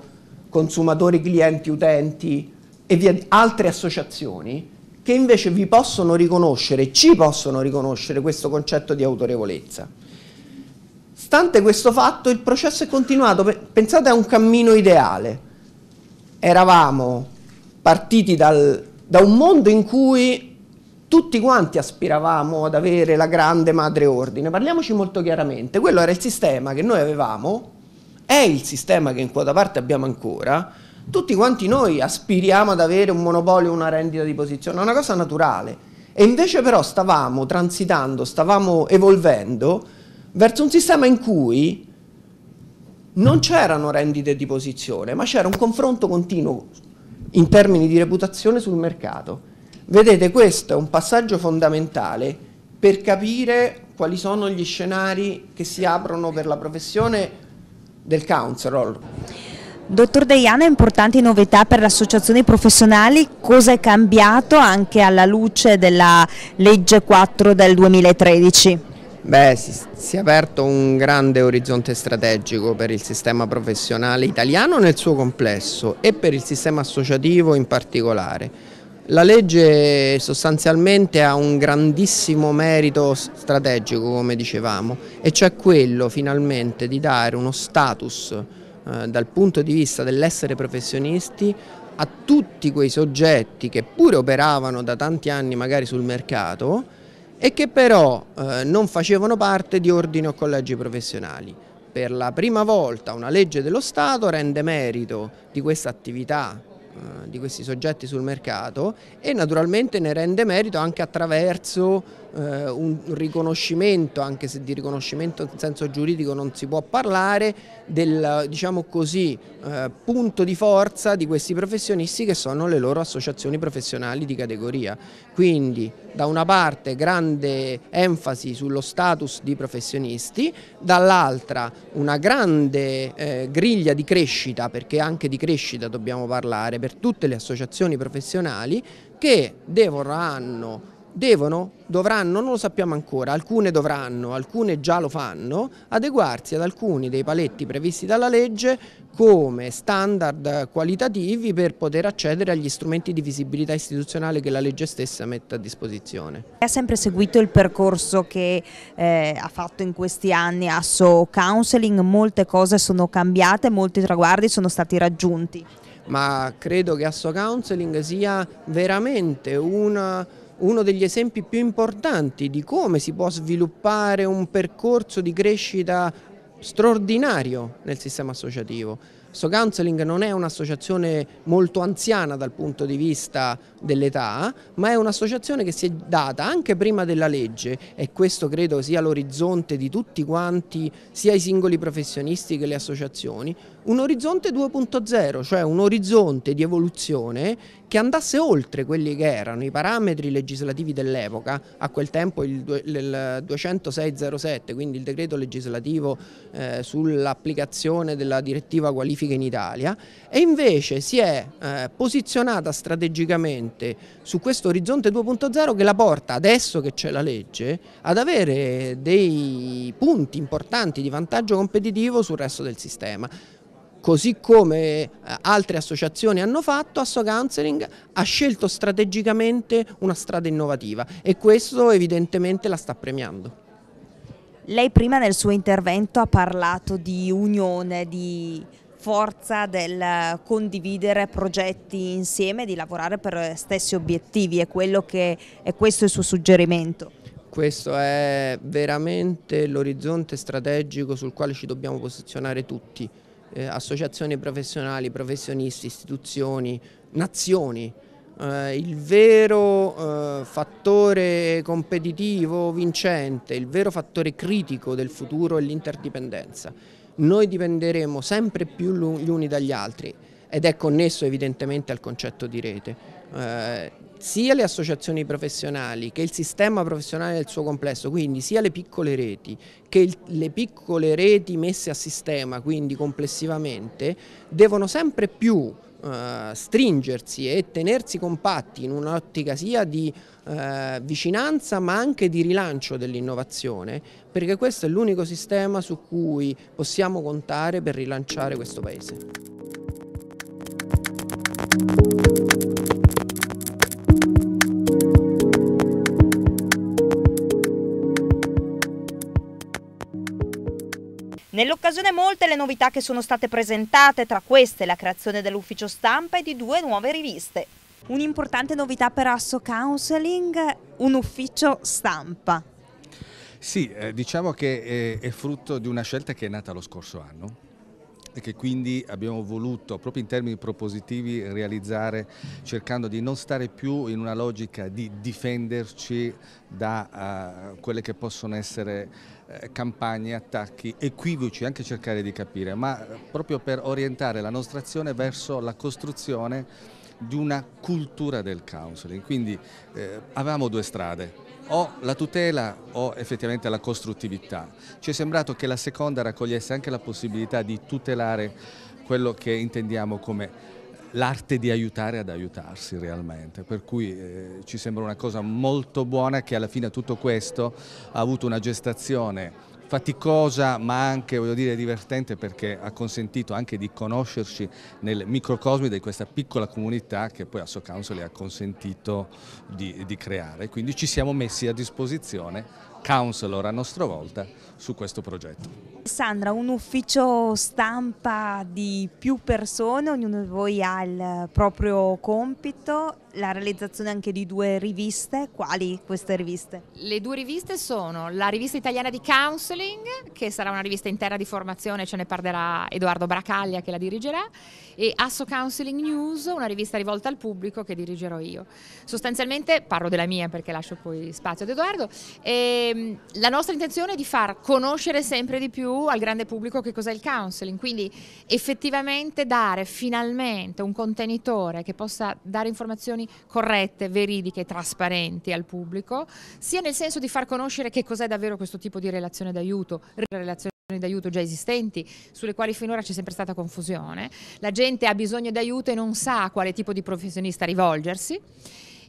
consumatori, clienti, utenti e via, altre associazioni, che invece vi possono riconoscere, ci possono riconoscere questo concetto di autorevolezza. Stante questo fatto, il processo è continuato, pensate a un cammino ideale. Eravamo partiti dal, da un mondo in cui tutti quanti aspiravamo ad avere la grande madre ordine. Parliamoci molto chiaramente, quello era il sistema che noi avevamo, è il sistema che in quota parte abbiamo ancora, tutti quanti noi aspiriamo ad avere un monopolio, una rendita di posizione, è una cosa naturale. E invece però stavamo transitando, stavamo evolvendo verso un sistema in cui non c'erano rendite di posizione, ma c'era un confronto continuo in termini di reputazione sul mercato. Vedete, questo è un passaggio fondamentale per capire quali sono gli scenari che si aprono per la professione del counselor. Dottor Deiana, importanti novità per le associazioni professionali, cosa è cambiato anche alla luce della legge quattro del duemilatredici? Beh, si, si è aperto un grande orizzonte strategico per il sistema professionale italiano nel suo complesso e per il sistema associativo in particolare. La legge sostanzialmente ha un grandissimo merito strategico, come dicevamo, e cioè quello finalmente di dare uno status eh, dal punto di vista dell'essere professionisti a tutti quei soggetti che pure operavano da tanti anni magari sul mercato e che però eh, non facevano parte di ordini o collegi professionali. Per la prima volta una legge dello Stato rende merito di questa attività, eh, di questi soggetti sul mercato, e naturalmente ne rende merito anche attraverso eh, un riconoscimento, anche se di riconoscimento in senso giuridico non si può parlare, del, diciamo così, eh, punto di forza di questi professionisti che sono le loro associazioni professionali di categoria. Quindi da una parte grande enfasi sullo status di professionisti, dall'altra una grande eh, griglia di crescita, perché anche di crescita dobbiamo parlare, per tutte le associazioni professionali che devono, devono, dovranno, non lo sappiamo ancora, alcune dovranno, alcune già lo fanno, adeguarsi ad alcuni dei paletti previsti dalla legge come standard qualitativi per poter accedere agli strumenti di visibilità istituzionale che la legge stessa mette a disposizione. Ha sempre seguito il percorso che eh, ha fatto in questi anni AssoCounseling, molte cose sono cambiate, molti traguardi sono stati raggiunti. Ma credo che AssoCounseling sia veramente una, uno degli esempi più importanti di come si può sviluppare un percorso di crescita straordinario nel sistema associativo. AssoCounseling non è un'associazione molto anziana dal punto di vista dell'età, ma è un'associazione che si è data anche prima della legge, e questo credo sia l'orizzonte di tutti quanti, sia i singoli professionisti che le associazioni, un orizzonte due punto zero, cioè un orizzonte di evoluzione che andasse oltre quelli che erano i parametri legislativi dell'epoca, a quel tempo il duecentosei zero sette, quindi il decreto legislativo eh, sull'applicazione della direttiva qualifica in Italia, e invece si è eh, posizionata strategicamente su questo orizzonte due punto zero che la porta, adesso che c'è la legge, ad avere dei punti importanti di vantaggio competitivo sul resto del sistema. Così come eh, altre associazioni hanno fatto, AssoCounseling ha scelto strategicamente una strada innovativa e questo evidentemente la sta premiando. Lei prima nel suo intervento ha parlato di unione, di forza del condividere progetti insieme, di lavorare per stessi obiettivi, è, quello che, è questo il suo suggerimento? Questo è veramente l'orizzonte strategico sul quale ci dobbiamo posizionare tutti, eh, associazioni professionali, professionisti, istituzioni, nazioni. Eh, il vero eh, fattore competitivo vincente, il vero fattore critico del futuro è l'interdipendenza. Noi dipenderemo sempre più gli uni dagli altri ed è connesso evidentemente al concetto di rete. Eh, sia le associazioni professionali che il sistema professionale nel suo complesso, quindi sia le piccole reti che il, le piccole reti messe a sistema, quindi complessivamente, devono sempre più eh, stringersi e tenersi compatti in un'ottica sia di eh, vicinanza ma anche di rilancio dell'innovazione, perché questo è l'unico sistema su cui possiamo contare per rilanciare questo Paese. Nell'occasione molte le novità che sono state presentate, tra queste la creazione dell'ufficio stampa e di due nuove riviste. Un'importante novità per AssoCounseling, un ufficio stampa. Sì, eh, diciamo che è, è frutto di una scelta che è nata lo scorso anno e che quindi abbiamo voluto, proprio in termini propositivi, realizzare cercando di non stare più in una logica di difenderci da uh, quelle che possono essere uh, campagne, attacchi, equivoci, anche cercare di capire, ma proprio per orientare la nostra azione verso la costruzione di una cultura del counseling. Quindi eh, avevamo due strade, o la tutela o effettivamente la costruttività. Ci è sembrato che la seconda raccogliesse anche la possibilità di tutelare quello che intendiamo come l'arte di aiutare ad aiutarsi realmente, per cui eh, ci sembra una cosa molto buona che alla fine tutto questo ha avuto una gestazione faticosa ma anche, voglio dire, divertente, perché ha consentito anche di conoscerci nel microcosmo di questa piccola comunità che poi AssoCounseling ha consentito di, di creare. Quindi ci siamo messi a disposizione, counselor a nostra volta, su questo progetto. Alessandra, un ufficio stampa di più persone, ognuno di voi ha il proprio compito, la realizzazione anche di due riviste, quali queste riviste? Le due riviste sono la rivista italiana di counseling, che sarà una rivista interna di formazione, ce ne parlerà Edoardo Bracaglia che la dirigerà, e AssoCounseling News, una rivista rivolta al pubblico che dirigerò io. Sostanzialmente parlo della mia perché lascio poi spazio ad Edoardo. E la nostra intenzione è di far conoscere sempre di più al grande pubblico che cos'è il counseling, quindi effettivamente dare finalmente un contenitore che possa dare informazioni corrette, veridiche, trasparenti al pubblico, sia nel senso di far conoscere che cos'è davvero questo tipo di relazione d'aiuto, relazione d'aiuto già esistenti, sulle quali finora c'è sempre stata confusione, la gente ha bisogno d'aiuto e non sa a quale tipo di professionista rivolgersi,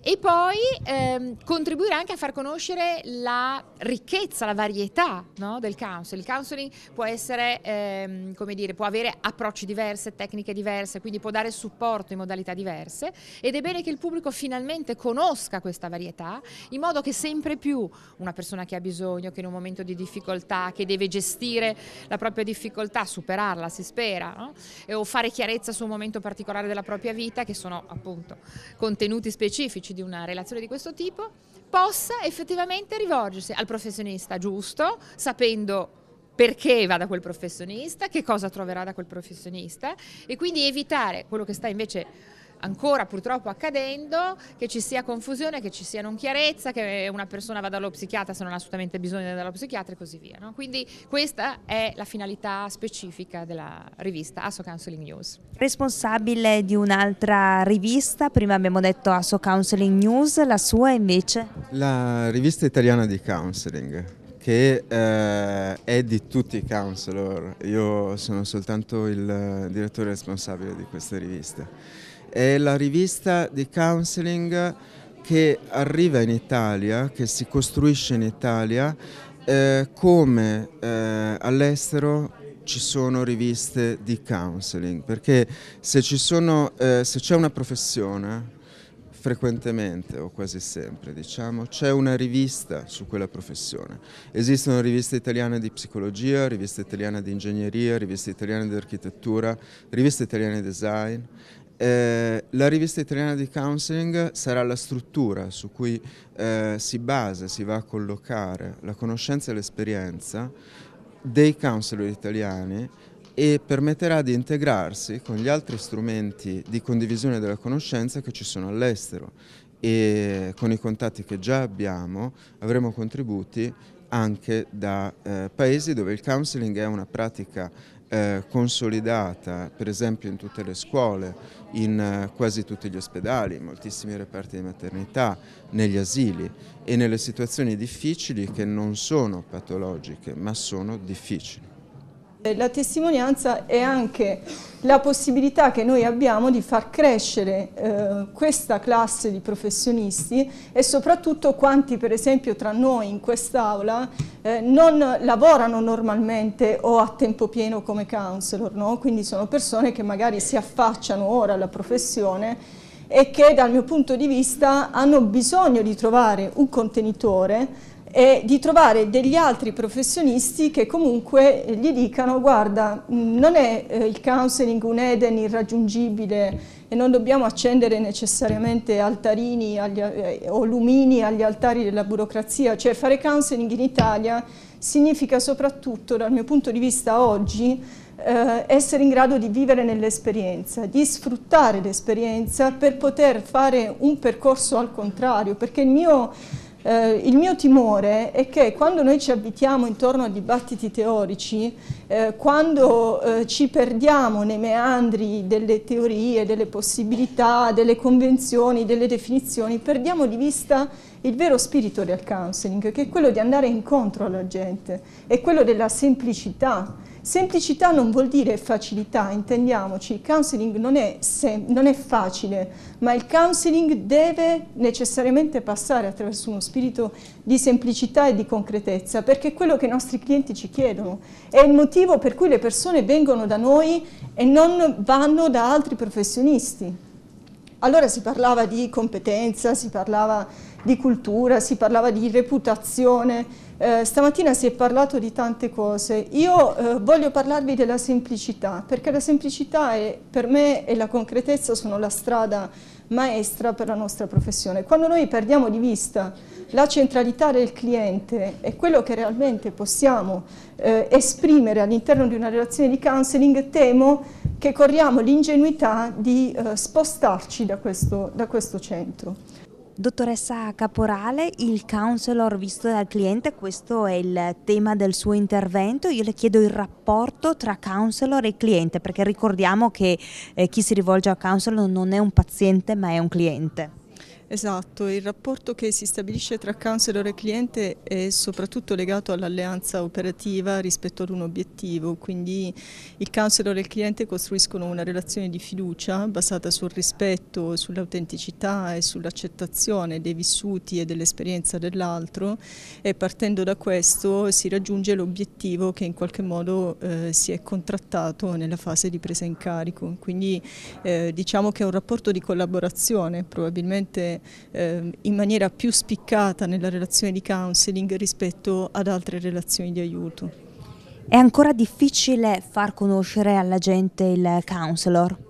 e poi ehm, contribuire anche a far conoscere la ricchezza, la varietà, no, del counseling. Il counseling può essere, ehm, come dire, può avere approcci diversi, tecniche diverse, quindi può dare supporto in modalità diverse, ed è bene che il pubblico finalmente conosca questa varietà, in modo che sempre più una persona che ha bisogno, che in un momento di difficoltà, che deve gestire la propria difficoltà, superarla, si spera, no? e, o fare chiarezza su un momento particolare della propria vita, che sono appunto contenuti specifici di una relazione di questo tipo, possa effettivamente rivolgersi al professionista giusto, sapendo perché va da quel professionista, che cosa troverà da quel professionista, e quindi evitare quello che sta invece ancora purtroppo accadendo, che ci sia confusione, che ci sia non chiarezza, che una persona vada dallo psichiatra se non ha assolutamente bisogno dallo psichiatra e così via, no? Quindi questa è la finalità specifica della rivista AssoCounseling News. Responsabile di un'altra rivista, prima abbiamo detto AssoCounseling News, la sua invece? La rivista italiana di counseling, che eh, è di tutti i counselor, io sono soltanto il direttore responsabile di questa rivista. È la rivista di counseling che arriva in Italia, che si costruisce in Italia, eh, come eh, all'estero ci sono riviste di counseling, perché se ci sono, eh, se c'è una professione, frequentemente o quasi sempre, diciamo, c'è una rivista su quella professione. Esistono riviste italiane di psicologia, riviste italiane di ingegneria, riviste italiane di architettura, riviste italiane di design. Eh, la rivista italiana di counseling sarà la struttura su cui eh, si basa, si va a collocare la conoscenza e l'esperienza dei counselor italiani, e permetterà di integrarsi con gli altri strumenti di condivisione della conoscenza che ci sono all'estero, e con i contatti che già abbiamo avremo contributi anche da eh, paesi dove il counseling è una pratica eh, consolidata, per esempio in tutte le scuole, in eh, quasi tutti gli ospedali, in moltissimi reparti di maternità, negli asili e nelle situazioni difficili che non sono patologiche ma sono difficili. La testimonianza è anche la possibilità che noi abbiamo di far crescere eh, questa classe di professionisti, e soprattutto quanti per esempio tra noi in quest'aula eh, non lavorano normalmente o a tempo pieno come counselor, no? Quindi sono persone che magari si affacciano ora alla professione e che dal mio punto di vista hanno bisogno di trovare un contenitore e di trovare degli altri professionisti che comunque gli dicano: guarda, non è il counseling un Eden irraggiungibile e non dobbiamo accendere necessariamente altarini agli, o lumini agli altari della burocrazia, cioè fare counseling in Italia significa soprattutto, dal mio punto di vista oggi, eh, essere in grado di vivere nell'esperienza, di sfruttare l'esperienza per poter fare un percorso al contrario, perché il mio Eh, il mio timore è che quando noi ci abitiamo intorno a dibattiti teorici, eh, quando eh, ci perdiamo nei meandri delle teorie, delle possibilità, delle convenzioni, delle definizioni, perdiamo di vista il vero spirito del counseling, che è quello di andare incontro alla gente, è quello della semplicità. Semplicità non vuol dire facilità, intendiamoci, il counseling non è, non è facile, ma il counseling deve necessariamente passare attraverso uno spirito di semplicità e di concretezza, perché è quello che i nostri clienti ci chiedono, è il motivo per cui le persone vengono da noi e non vanno da altri professionisti. Allora si parlava di competenza, si parlava di cultura, si parlava di reputazione, Eh, stamattina si è parlato di tante cose. Io eh, voglio parlarvi della semplicità, perché la semplicità è, per me e la concretezza sono la strada maestra per la nostra professione. Quando noi perdiamo di vista la centralità del cliente e quello che realmente possiamo eh, esprimere all'interno di una relazione di counseling, temo che corriamo l'ingenuità di eh, spostarci da questo, da questo centro. Dottoressa Caporale, il counselor visto dal cliente, questo è il tema del suo intervento. Io le chiedo il rapporto tra counselor e cliente, perché ricordiamo che eh, chi si rivolge al counselor non è un paziente ma è un cliente. Esatto, il rapporto che si stabilisce tra counselor e cliente è soprattutto legato all'alleanza operativa rispetto ad un obiettivo, quindi il counselor e il cliente costruiscono una relazione di fiducia basata sul rispetto, sull'autenticità e sull'accettazione dei vissuti e dell'esperienza dell'altro, e partendo da questo si raggiunge l'obiettivo che in qualche modo eh, si è contrattato nella fase di presa in carico, quindi eh, diciamo che è un rapporto di collaborazione, probabilmente in maniera più spiccata nella relazione di counseling rispetto ad altre relazioni di aiuto. È ancora difficile far conoscere alla gente il counselor?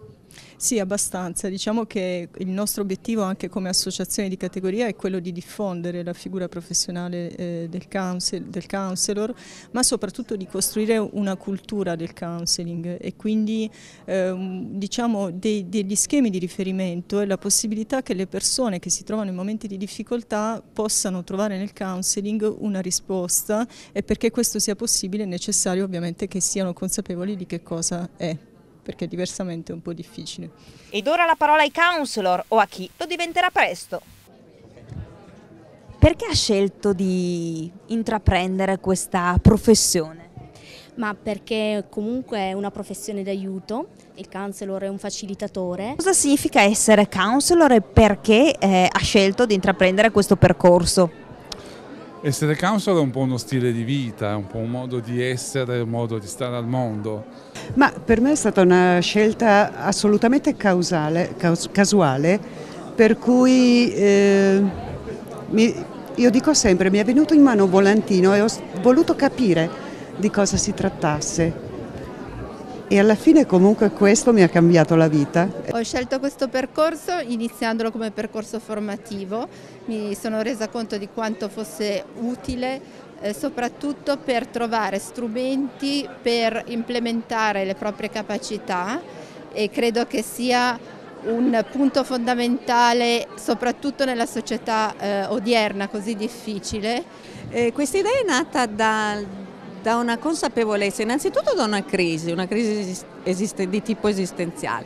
Sì, abbastanza. Diciamo che il nostro obiettivo anche come associazione di categoria è quello di diffondere la figura professionale eh, del, counsel, del counselor, ma soprattutto di costruire una cultura del counseling e quindi eh, diciamo dei, degli schemi di riferimento e la possibilità che le persone che si trovano in momenti di difficoltà possano trovare nel counseling una risposta, e perché questo sia possibile è necessario ovviamente che siano consapevoli di che cosa è, perché diversamente è un po' difficile. Ed ora la parola ai counselor, o a chi lo diventerà presto. Perché ha scelto di intraprendere questa professione? Ma perché comunque è una professione d'aiuto, il counselor è un facilitatore. Cosa significa essere counselor e perché eh, ha scelto di intraprendere questo percorso? Essere counselor è un po' uno stile di vita, è un po' un modo di essere, un modo di stare al mondo. Ma per me è stata una scelta assolutamente causale, casuale, per cui eh, mi, io dico sempre, mi è venuto in mano un volantino e ho voluto capire di cosa si trattasse. E alla fine comunque questo mi ha cambiato la vita. Ho scelto questo percorso iniziandolo come percorso formativo, mi sono resa conto di quanto fosse utile eh, soprattutto per trovare strumenti per implementare le proprie capacità, e credo che sia un punto fondamentale soprattutto nella società eh, odierna così difficile. Eh, questa idea è nata da... da una consapevolezza, innanzitutto da una crisi, una crisi esiste, di tipo esistenziale.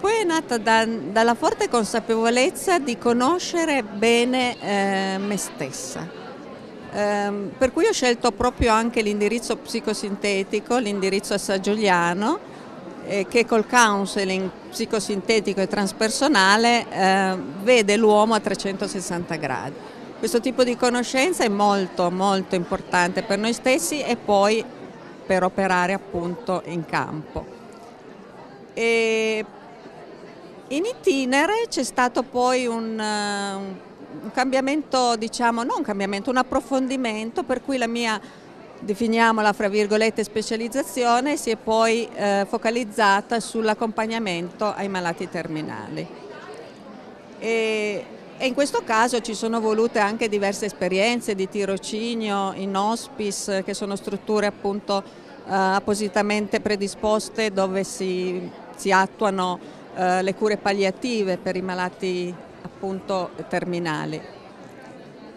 Poi è nata da, dalla forte consapevolezza di conoscere bene eh, me stessa. Eh, per cui ho scelto proprio anche l'indirizzo psicosintetico, l'indirizzo assagiuliano, eh, che col counseling psicosintetico e transpersonale eh, vede l'uomo a trecentosessanta gradi. Questo tipo di conoscenza è molto molto importante per noi stessi e poi per operare appunto in campo. E in itinere c'è stato poi un, un cambiamento, diciamo, non un cambiamento, un approfondimento, per cui la mia, definiamola fra virgolette, specializzazione si è poi eh, focalizzata sull'accompagnamento ai malati terminali. E, E in questo caso ci sono volute anche diverse esperienze di tirocinio in hospice, che sono strutture appunto eh, appositamente predisposte dove si, si attuano eh, le cure palliative per i malati appunto terminali.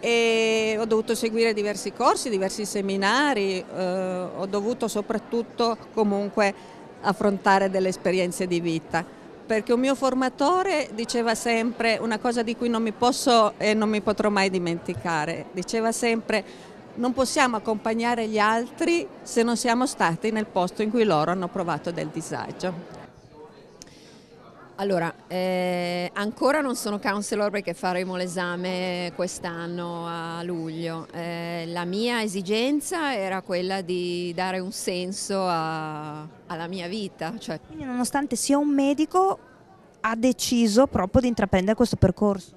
E ho dovuto seguire diversi corsi, diversi seminari, eh, ho dovuto soprattutto comunque affrontare delle esperienze di vita. Perché un mio formatore diceva sempre una cosa di cui non mi posso e non mi potrò mai dimenticare. Diceva sempre: non possiamo accompagnare gli altri se non siamo stati nel posto in cui loro hanno provato del disagio. Allora, eh, ancora non sono counselor perché faremo l'esame quest'anno a luglio. Eh, la mia esigenza era quella di dare un senso a, alla mia vita. Cioè. Quindi nonostante sia un medico ha deciso proprio di intraprendere questo percorso?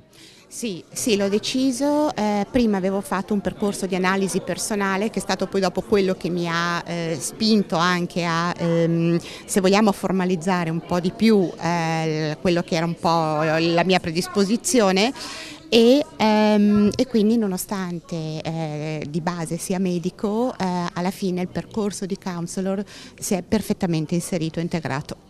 Sì, sì, l'ho deciso. Eh, prima avevo fatto un percorso di analisi personale che è stato poi dopo quello che mi ha eh, spinto anche a, ehm, se vogliamo, formalizzare un po' di più eh, quello che era un po' la mia predisposizione. E, ehm, e quindi nonostante eh, di base sia medico, eh, alla fine il percorso di counselor si è perfettamente inserito e integrato.